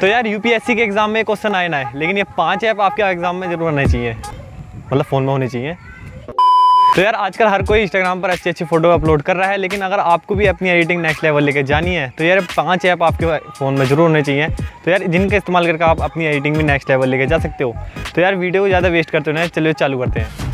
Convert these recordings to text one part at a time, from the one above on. तो यार यूपीएससी के एग्ज़ाम में क्वेश्चन आए ना है, लेकिन ये 5 ऐप आपके एग्ज़ाम में जरूर होने चाहिए, मतलब फ़ोन में होने चाहिए। तो यार आजकल हर कोई इंस्टाग्राम पर अच्छी अच्छी फ़ोटो अपलोड कर रहा है, लेकिन अगर आपको भी अपनी एडिटिंग नेक्स्ट लेवल लेके जानी है तो यार 5 ऐप आपके फ़ोन में ज़रूर होने चाहिए, तो यार जिनका इस्तेमाल करके आप अपनी एडिटिंग भी नेक्स्ट लेवल लेके जा सकते हो। तो यार वीडियो को ज़्यादा वेस्ट करते हो ना, चलिए चालू करते हैं।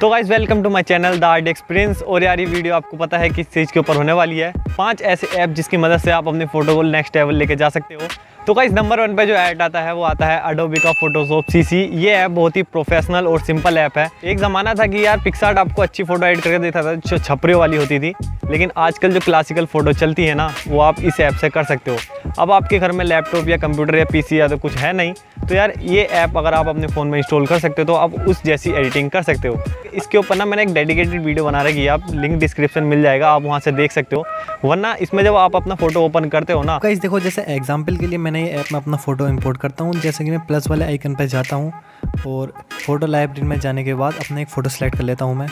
तो guys welcome to my channel the Rdx Prince। और यार ये वीडियो आपको पता है किस चीज़ के ऊपर होने वाली है, 5 ऐसे ऐप जिसकी मदद से आप अपने फ़ोटो को नेक्स्ट लेवल लेके जा सकते हो। तो गाइस नंबर 1 पे जो ऐड आता है वो आता है Adobe का Photoshop CC। ये ऐप बहुत ही प्रोफेशनल और सिंपल ऐप है। एक ज़माना था कि यार पिक्सार्ट आपको अच्छी फ़ोटो एडिट करके देता था जो छपरियों वाली होती थी, लेकिन आजकल जो क्लासिकल फ़ोटो चलती है ना वो आप इस ऐप से कर सकते हो। अब आपके घर में लैपटॉप या कंप्यूटर या पीसी या तो कुछ है नहीं, तो यार ये ऐप अगर आप अपने फ़ोन में इंस्टॉल कर सकते हो तो आप उस जैसी एडिटिंग कर सकते हो। इसके ऊपर ना मैंने एक डेडिकेटेड वीडियो बना रखी है, आप लिंक डिस्क्रिप्शन मिल जाएगा, आप वहाँ से देख सकते हो। वरना इसमें जब आप अपना फ़ोटो ओपन करते हो ना गाइस, देखो जैसे एग्जाम्पल के लिए मैंने ये ऐप में अपना फ़ोटो इंपोर्ट करता हूँ। जैसे कि मैं प्लस वाले आइकन पर जाता हूँ और फ़ोटो लाइब्रेरी में जाने के बाद अपना एक फ़ोटो सेलेक्ट कर लेता हूँ मैं।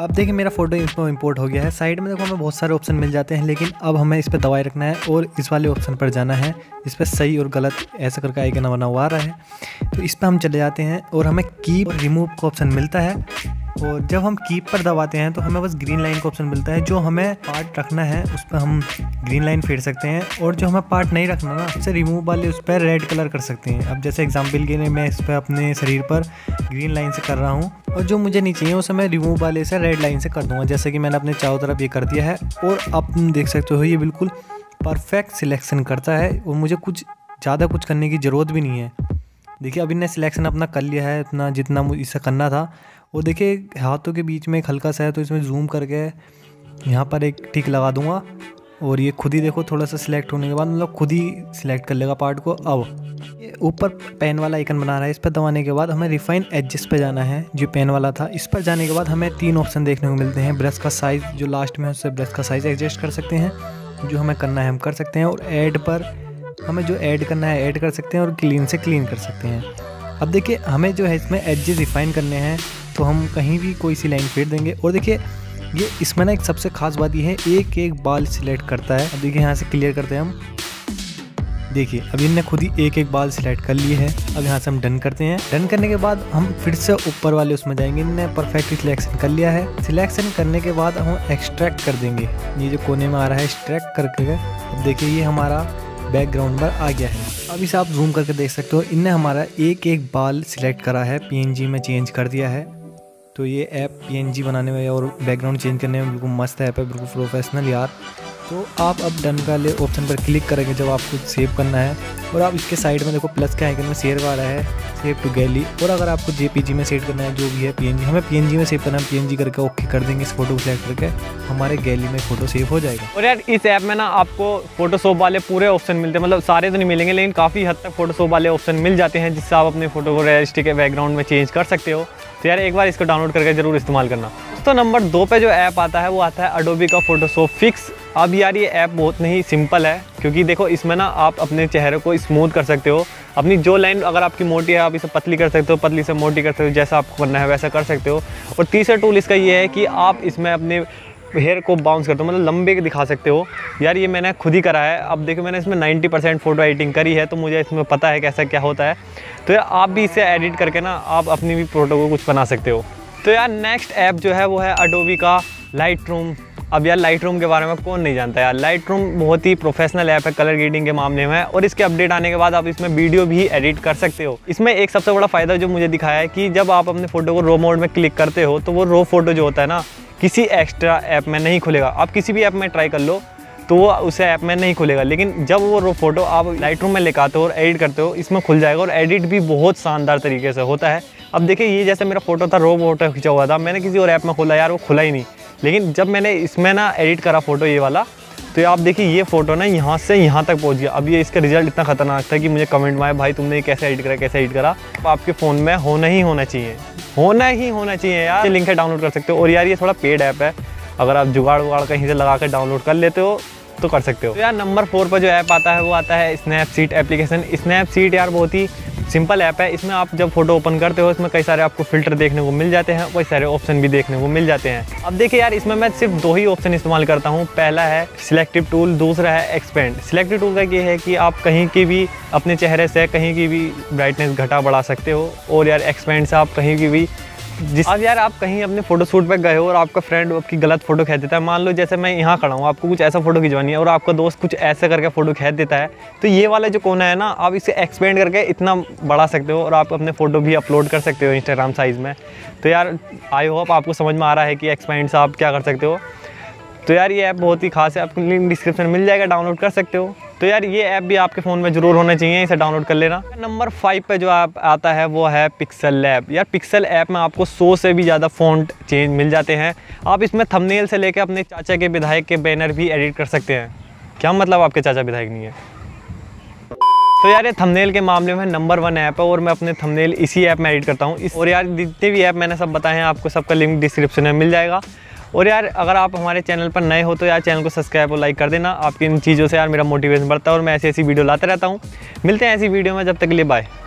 अब देखिए मेरा फ़ोटो इसमें इंपोर्ट हो गया है। साइड में देखो हमें बहुत सारे ऑप्शन मिल जाते हैं, लेकिन अब हमें इस पर दबाए रखना है और इस वाले ऑप्शन पर जाना है। इस पर सही और गलत ऐसा करके आइकन बना हुआ आ रहा है, तो इस पर हम चले जाते हैं और हमें कीप और रिमूव का ऑप्शन मिलता है। और जब हम कीप पर दबाते हैं तो हमें बस ग्रीन लाइन का ऑप्शन मिलता है, जो हमें पार्ट रखना है उस पर हम ग्रीन लाइन फेर सकते हैं, और जो हमें पार्ट नहीं रखना ना उससे रिमूव वाले उस पर रेड कलर कर सकते हैं। अब जैसे एग्जाम्पल के लिए मैं इस पर अपने शरीर पर ग्रीन लाइन से कर रहा हूँ, और जो मुझे नहीं चाहिए उसे मैं रिमूव वाले से रेड लाइन से कर दूँगा, जैसे कि मैंने अपने चारों तरफ ये कर दिया है। और आप देख सकते हो ये बिल्कुल परफेक्ट सिलेक्शन करता है और मुझे कुछ ज़्यादा कुछ करने की ज़रूरत भी नहीं है। देखिए अभी ने सिलेक्शन अपना कर लिया है इतना जितना मुझे इससे करना था। और देखिए हाथों के बीच में एक हल्का सा है, तो इसमें जूम करके यहाँ पर एक टिक लगा दूंगा और ये खुद ही देखो थोड़ा सा सिलेक्ट होने के बाद मतलब खुद ही सिलेक्ट कर लेगा पार्ट को। अब ये ऊपर पेन वाला आइकन बना रहा है, इस पर दबाने के बाद हमें रिफाइन एडजस्ट पे जाना है जो पेन वाला था। इस पर जाने के बाद हमें 3 ऑप्शन देखने को मिलते हैं। ब्रश का साइज़ जो लास्ट में है उससे ब्रश का साइज़ एडजस्ट कर सकते हैं, जो हमें करना है हम कर सकते हैं। और ऐड पर हमें जो ऐड करना है ऐड कर सकते हैं, और क्लीन से क्लीन कर सकते हैं। अब देखिए हमें जो है इसमें एडजेस रिफाइन करने हैं, तो हम कहीं भी कोई सी लाइन फेर देंगे। और देखिए ये इसमें ना एक सबसे खास बात ये है, एक एक बाल सिलेक्ट करता है। अब देखिए यहाँ से क्लियर करते हैं हम, देखिए अब इनने खुद ही एक एक बाल सिलेक्ट कर लिए है। अब यहाँ से हम डन करते हैं। डन करने के बाद हम फिर से ऊपर वाले उसमें जाएंगे, इनने परफेक्ट सिलेक्शन कर लिया है। सिलेक्शन करने के बाद हम एक्सट्रैक्ट कर देंगे, ये जो कोने में आ रहा है एक्सट्रैक्ट करके। अब देखिए ये हमारा बैकग्राउंड पर आ गया है। अब इसे आप जूम करके देख सकते हो, इनने हमारा एक एक बाल सिलेक्ट करा है, पीएनजी में चेंज कर दिया है। तो ये ऐप पीएनजी बनाने में और बैकग्राउंड चेंज करने में बिल्कुल मस्त ऐप है, बिल्कुल प्रोफेशनल यार। तो आप अब डन का ले ऑप्शन पर क्लिक करेंगे जब आप कुछ सेव करना है, और आप इसके साइड में देखो प्लस के आइकन में शेयर आ रहा है सेव टू गैली। और अगर आपको जेपीजी में सेव करना है जो भी है पीएनजी, हमें पीएनजी में सेव करना है, पीएनजी करके ओके कर देंगे। इस फोटो को सेलेक्ट करके हमारे गैली में फोटो सेव हो जाएगा। और यार इस ऐप में ना आपको फोटोशॉप वाले पूरे ऑप्शन मिलते हैं, मतलब सारे तो नहीं मिलेंगे लेकिन काफ़ी हद तक फोटोशॉप वाले ऑप्शन मिल जाते हैं, जिससे आप अपने फोटो को रियलिस्टिक बैकग्राउंड में चेंज कर सकते हो। तो यार एक बार इसको डाउनलोड करके ज़रूर इस्तेमाल करना। तो नंबर 2 पे जो ऐप आता है वो आता है Adobe का Photoshopiics। अब यार ये ऐप बहुत नहीं सिंपल है, क्योंकि देखो इसमें ना आप अपने चेहरे को स्मूथ कर सकते हो। अपनी जो लाइन अगर आपकी मोटी है आप इसे पतली कर सकते हो, पतली से मोटी कर सकते हो, जैसा आपको करना है वैसा कर सकते हो। और तीसरा टूल इसका ये है कि आप इसमें अपने हेयर को बाउंस करते हो, मतलब लंबे दिखा सकते हो। यार ये मैंने खुद ही करा है। अब देखो मैंने इसमें 90% फ़ोटो एडिटिंग करी है, तो मुझे इसमें पता है कैसा क्या होता है। तो यार आप भी इसे एडिट करके ना आप अपनी भी फोटो को कुछ बना सकते हो। तो यार नेक्स्ट ऐप जो है वो है Adobe का Lightroom। अब यार Lightroom के बारे में कौन नहीं जानता यार, Lightroom बहुत ही प्रोफेशनल ऐप है कलर ग्रेडिंग के मामले में, और इसके अपडेट आने के बाद आप इसमें वीडियो भी एडिट कर सकते हो। इसमें एक सबसे बड़ा फ़ायदा जो मुझे दिखाया है कि जब आप अपने फ़ोटो को रो मोड में क्लिक करते हो तो वो रो फोटो जो होता है ना किसी एक्स्ट्रा ऐप में नहीं खुलेगा। आप किसी भी ऐप में ट्राई कर लो तो वो उस ऐप में नहीं खुलेगा, लेकिन जब वो रो फोटो आप Lightroom में लेकर आते हो और एडिट करते हो इसमें खुल जाएगा, और एडिट भी बहुत शानदार तरीके से होता है। अब देखिए ये जैसे मेरा फोटो था रो फोटो खींचा हुआ था, मैंने किसी और ऐप में खोला यार वो खुला ही नहीं, लेकिन जब मैंने इसमें ना एडिट करा फोटो ये वाला, तो आप देखिए ये फ़ोटो ना यहाँ से यहाँ तक पहुँच गया। अब ये इसका रिजल्ट इतना खतरनाक था कि मुझे कमेंट में आया भाई तुमने ये कैसे एडिट करा कैसे एडिट करा। आपके फ़ोन में होना ही होना चाहिए यार। लिंक है डाउनलोड कर सकते हो। और यार ये थोड़ा पेड ऐप है, अगर आप जुगाड़ वुगाड़ कहीं से लगा कर डाउनलोड कर लेते हो तो कर सकते हो। तो यार नंबर 4 पर जो ऐप आता है वो आता है Snapseed एप्लीकेशन। Snapseed यार बहुत ही सिंपल ऐप है। इसमें आप जब फोटो ओपन करते हो इसमें कई सारे आपको फिल्टर देखने को मिल जाते हैं, कई सारे ऑप्शन भी देखने को मिल जाते हैं। अब देखिए यार, इसमें मैं सिर्फ दो ही ऑप्शन इस्तेमाल करता हूँ, पहला है सिलेक्टिव टूल, दूसरा है एक्सपेंड। सिलेक्टिव टूल का ये है कि आप कहीं की भी अपने चेहरे से कहीं की भी ब्राइटनेस घटा बढ़ा सकते हो, और यार एक्सपेंड से आप कहीं की भी अब यार आप कहीं अपने फोटोशूट पे गए हो और आपका फ्रेंड आपकी गलत फोटो खींच देता है। मान लो जैसे मैं यहाँ खड़ा हूँ, आपको कुछ ऐसा फोटो खिंचवानी है और आपका दोस्त कुछ ऐसे करके फोटो खींच देता है, तो ये वाला जो कोना है ना, आप इसे एक्सपेंड करके इतना बढ़ा सकते हो और आप अपने फ़ोटो भी अपलोड कर सकते हो इंस्टाग्राम साइज़ में। तो यार आई होप आपको समझ में आ रहा है कि एक्सपेंड से आप क्या कर सकते हो। तो यार ये ऐप बहुत ही खास है, आपको लिंक डिस्क्रिप्शन मिल जाएगा, डाउनलोड कर सकते हो। तो यार ये ऐप भी आपके फ़ोन में ज़रूर होना चाहिए, इसे डाउनलोड कर लेना। नंबर 5 पे जो ऐप आता है वो है पिक्सेललैब। यार पिक्सेल ऐप में आपको 100 से भी ज़्यादा फ़ॉन्ट चेंज मिल जाते हैं। आप इसमें थंबनेल से लेकर अपने चाचा के विधायक के बैनर भी एडिट कर सकते हैं। क्या मतलब आपके चाचा विधायक नहीं है? तो यार ये थंबनेल के मामले में नंबर 1 ऐप है और मैं अपने थंबनेल इसी ऐप में एडिट करता हूँ। और यार जितने भी ऐप मैंने सब बताए हैं आपको सबका लिंक डिस्क्रिप्शन में मिल जाएगा। और यार अगर आप हमारे चैनल पर नए हो तो यार चैनल को सब्सक्राइब और लाइक कर देना। आपकी इन चीज़ों से यार मेरा मोटिवेशन बढ़ता है और मैं ऐसी वीडियो लाते रहता हूँ। मिलते हैं ऐसी वीडियो में, जब तक के लिए बाय।